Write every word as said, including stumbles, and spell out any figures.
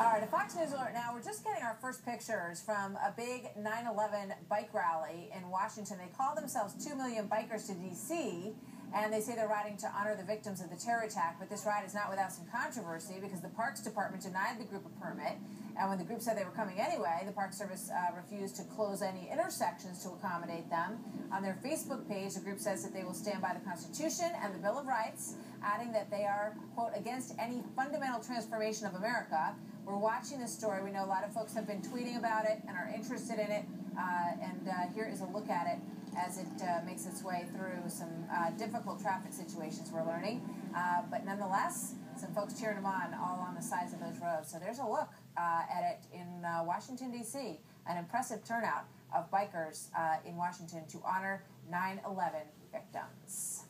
All right, a Fox News alert now. We're just getting our first pictures from a big nine eleven bike rally in Washington. They call themselves Two Million Bikers to D C, and they say they're riding to honor the victims of the terror attack. But this ride is not without some controversy because the Parks Department denied the group a permit. And when the group said they were coming anyway, the Park Service uh, refused to close any intersections to accommodate them. On their Facebook page, the group says that they will stand by the Constitution and the Bill of Rights, adding that they are, quote, against any fundamental transformation of America. We're watching this story. We know a lot of folks have been tweeting about it and are interested in it. Uh, and uh, here is a look at it as it uh, makes its way through some uh, difficult traffic situations we're learning. Uh, but nonetheless, some folks cheering them on all on the sides of those roads. So there's a look uh, at it in uh, Washington, D C, an impressive turnout of bikers uh, in Washington to honor nine eleven victims.